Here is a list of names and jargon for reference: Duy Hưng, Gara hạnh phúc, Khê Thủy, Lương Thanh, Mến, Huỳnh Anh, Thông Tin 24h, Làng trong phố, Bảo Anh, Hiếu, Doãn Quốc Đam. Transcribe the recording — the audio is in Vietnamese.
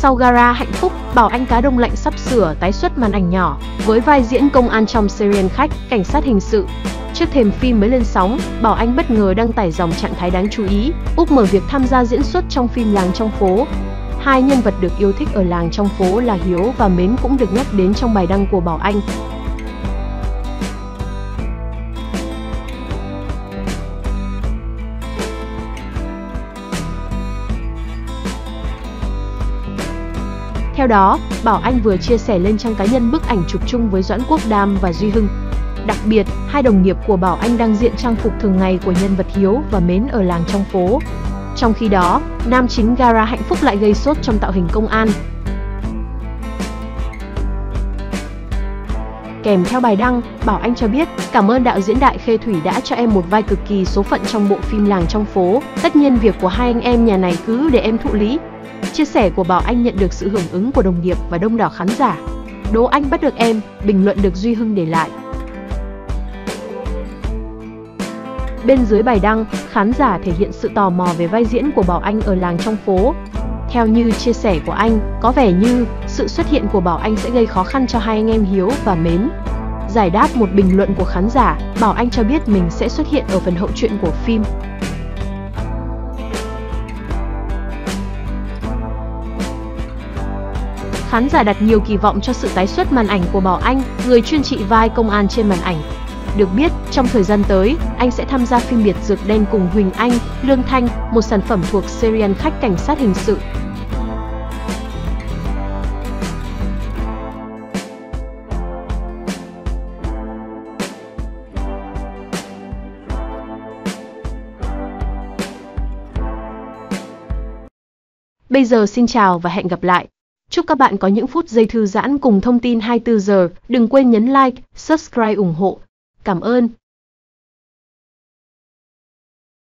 Sau Gara Hạnh Phúc, Bảo Anh Cá Đông Lạnh sắp sửa tái xuất màn ảnh nhỏ với vai diễn công an trong serial Khách, Cảnh sát hình sự. Trước thềm phim mới lên sóng, Bảo Anh bất ngờ đăng tải dòng trạng thái đáng chú ý, úp mở việc tham gia diễn xuất trong phim Làng Trong Phố. Hai nhân vật được yêu thích ở Làng Trong Phố là Hiếu và Mến cũng được nhắc đến trong bài đăng của Bảo Anh. Theo đó, Bảo Anh vừa chia sẻ lên trang cá nhân bức ảnh chụp chung với Doãn Quốc Đam và Duy Hưng. Đặc biệt, hai đồng nghiệp của Bảo Anh đang diện trang phục thường ngày của nhân vật Hiếu và Mến ở Làng Trong Phố. Trong khi đó, nam chính Gara Hạnh Phúc lại gây sốt trong tạo hình công an. Kèm theo bài đăng, Bảo Anh cho biết, cảm ơn đạo diễn Đại Khê Thủy đã cho em một vai cực kỳ số phận trong bộ phim Làng Trong Phố. Tất nhiên việc của hai anh em nhà này cứ để em thụ lý. Chia sẻ của Bảo Anh nhận được sự hưởng ứng của đồng nghiệp và đông đảo khán giả. Đố anh bắt được em, bình luận được Duy Hưng để lại. Bên dưới bài đăng, khán giả thể hiện sự tò mò về vai diễn của Bảo Anh ở Làng Trong Phố. Theo như chia sẻ của anh, có vẻ như sự xuất hiện của Bảo Anh sẽ gây khó khăn cho hai anh em Hiếu và Mến. Giải đáp một bình luận của khán giả, Bảo Anh cho biết mình sẽ xuất hiện ở phần hậu truyện của phim. Khán giả đặt nhiều kỳ vọng cho sự tái xuất màn ảnh của Bảo Anh, người chuyên trị vai công an trên màn ảnh. Được biết, trong thời gian tới, anh sẽ tham gia phim Biệt Dược Đen cùng Huỳnh Anh, Lương Thanh, một sản phẩm thuộc serial Khách, Cảnh sát hình sự. Bây giờ xin chào và hẹn gặp lại. Chúc các bạn có những phút giây thư giãn cùng Thông Tin 24h. Đừng quên nhấn like, subscribe ủng hộ. Cảm ơn.